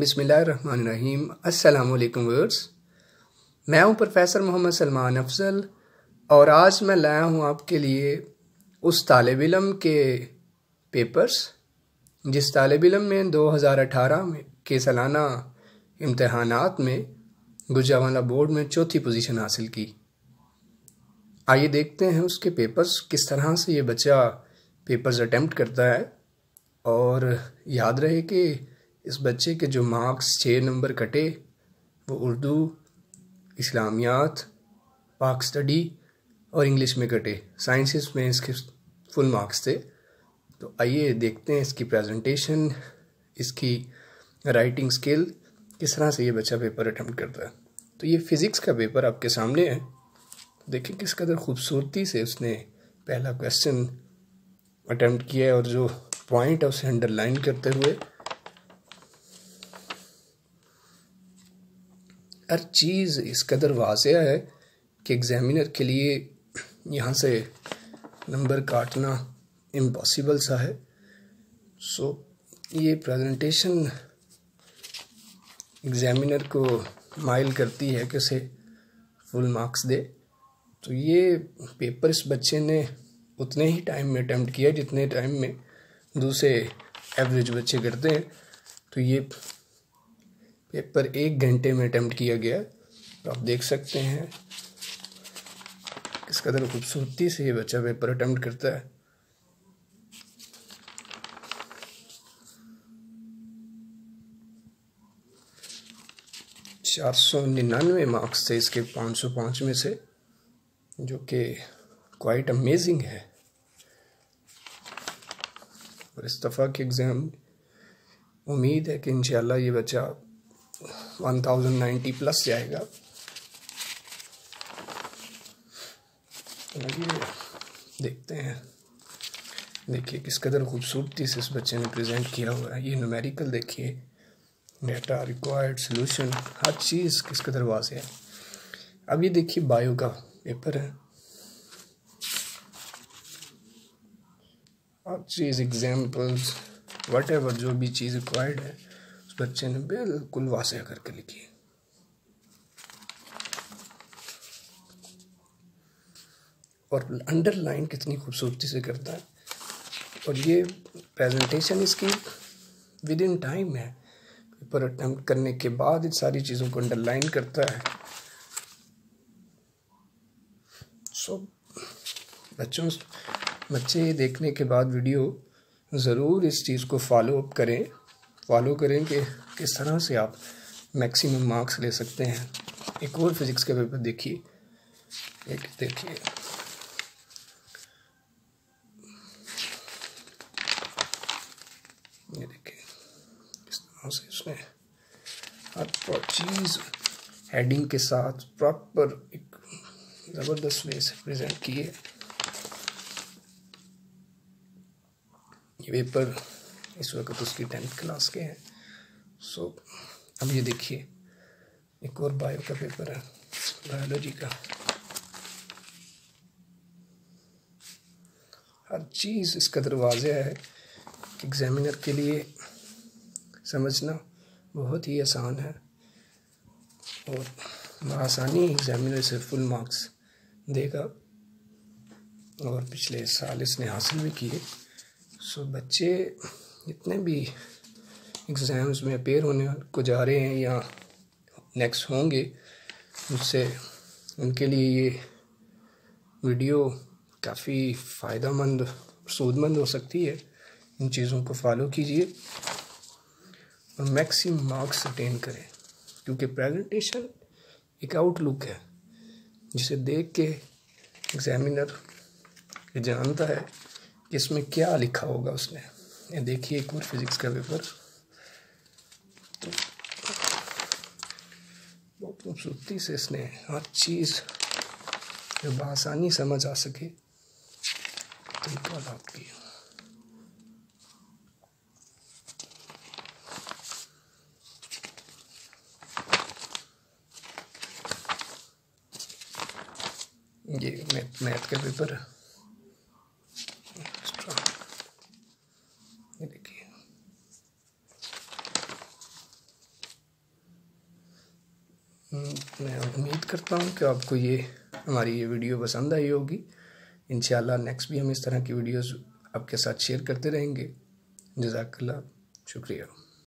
बिस्मिल्लाहिर्रहमानिर्रहीम। अस्सलामुअलैकुम व्यूअर्स, मैं हूं प्रोफेसर मोहम्मद सलमान अफजल और आज मैं लाया हूं आपके लिए उस तालिब इल्म के पेपर्स जिस तालिब इल्म में 2018 में के सालाना इम्तहानात में गुजरांवाला बोर्ड में चौथी पोजीशन हासिल की। आइए देखते हैं उसके पेपर्स, किस तरह से ये बच्चा पेपर्स अटैम्प्ट करता है। और याद रहे कि इस बच्चे के जो मार्क्स 6 नंबर कटे वो उर्दू, इस्लामियात, पाक स्टडी और इंग्लिश में कटे। साइंसेस में इसके फुल मार्क्स थे। तो आइए देखते हैं इसकी प्रेजेंटेशन, इसकी राइटिंग स्किल, किस तरह से ये बच्चा पेपर अटैम्प्ट करता है। तो ये फ़िज़िक्स का पेपर आपके सामने है। देखिए किस कदर खूबसूरती से उसने पहला क्वेश्चन अटैम्प्ट किया है और जो पॉइंट है उसे अंडरलाइन करते हुए हर चीज़ इस कदर वाज़ेह है कि एग्ज़ामिनर के लिए यहाँ से नंबर काटना इम्पॉसिबल सा है। सो ये प्रेजेंटेशन एग्ज़ामिनर को माइल करती है कि उसे फुल मार्क्स दे। तो ये पेपर इस बच्चे ने उतने ही टाइम में अटैम्प्ट किया जितने टाइम में दूसरे एवरेज बच्चे करते हैं। तो ये पेपर 1 घंटे में अटैम्प्ट किया गया। तो आप देख सकते हैं किस कदर खूबसूरती से ये बच्चा पेपर अटैम्प्ट करता है। चार 499 मार्क्स थे इसके 505 में से, जो कि क्वाइट अमेजिंग है। और इस दफ़ा के एग्ज़ाम उम्मीद है कि इंशाल्लाह ये बच्चा 1090 प्लस जाएगा। देखते हैं, देखिए किस कदर खूबसूरती से इस बच्चे ने प्रेजेंट किया हुआ है। ये न्यूमेरिकल देखिए, डेटा, रिक्वायर्ड सॉल्यूशन, हर चीज़ किस कदर वाज़ेह है। अब ये देखिए बायो का पेपर है। हर चीज़, एग्जाम्पल्स, व्हाटएवर जो भी चीज़ रिक्वायर्ड है बच्चे ने बिल्कुल वाज़ेह करके लिखी। और अंडरलाइन कितनी खूबसूरती से करता है। और ये प्रेजेंटेशन इसकी विद इन टाइम है। पेपर अटैम्प्ट करने के बाद इन सारी चीज़ों को अंडरलाइन करता है। सो बच्चे देखने के बाद वीडियो ज़रूर इस चीज़ को फॉलोअप करें कि किस तरह से आप मैक्सिमम मार्क्स ले सकते हैं। एक और फिज़िक्स का पेपर देखिए, ये देखिए किस तरह से इसने हर चीज़ हेडिंग के साथ प्रॉपर एक ज़बरदस्त वे से प्रेजेंट किए। ये पेपर इस वक्त उसकी 10th क्लास के हैं। सो अब ये देखिए एक और बायो का पेपर है, बायोलॉजी का। हर चीज़ इस कदर वाज़ेह है कि एग्ज़ामिनर के लिए समझना बहुत ही आसान है और बआसानी एग्ज़ामिनर से फुल मार्क्स देगा। और पिछले साल इसने हासिल भी किए। सो बच्चे जितने भी एग्ज़ाम्स में अपेयर होने को जा रहे हैं या नेक्स्ट होंगे, उससे उनके लिए ये वीडियो काफ़ी फ़ायदामंद, सूदमंद हो सकती है। इन चीज़ों को फॉलो कीजिए और मैक्सिमम मार्क्स अटेन करें, क्योंकि प्रेजेंटेशन एक आउटलुक है जिसे देख के एग्ज़ामिनर जानता है कि इसमें क्या लिखा होगा उसने। देखिए एक और फिज़िक्स का पेपर, तो बहुत खूबसूरती से इसने हर चीज़ जो आसानी समझ आ सके तो आपकी। ये मैथ का पेपर है। मैं उम्मीद करता हूँ कि आपको हमारी ये वीडियो पसंद आई होगी। इंशाल्लाह नेक्स्ट भी हम इस तरह की वीडियोस आपके साथ शेयर करते रहेंगे। जज़ाकल्लाह, शुक्रिया।